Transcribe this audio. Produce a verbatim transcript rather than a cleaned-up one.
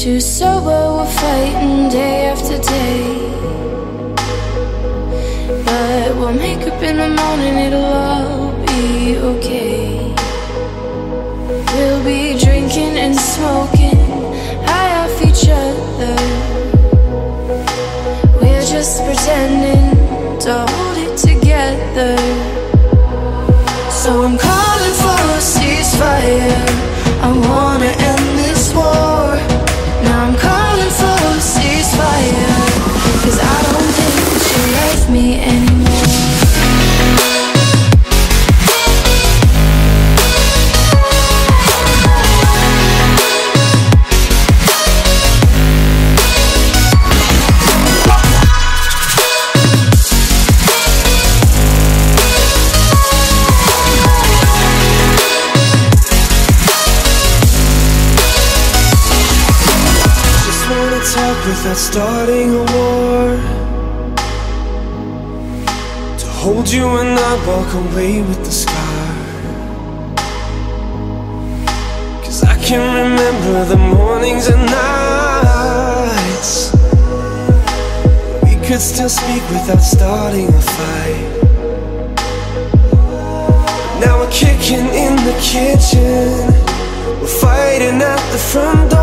Too sober, we're fighting day after day, but we'll make up in the morning, it'll all be okay. We'll be drinking and smoking, high off each other. We're just pretending to hold it together. So I'm calling for a ceasefire, I wanna end this war. Now I'm calling for a ceasefire, 'cause I don't think that you love me anymore. Without starting a war, to hold you and not walk away with the scar. 'Cause I can remember the mornings and nights we could still speak without starting a fight. Now we're kicking in the kitchen, we're fighting at the front door.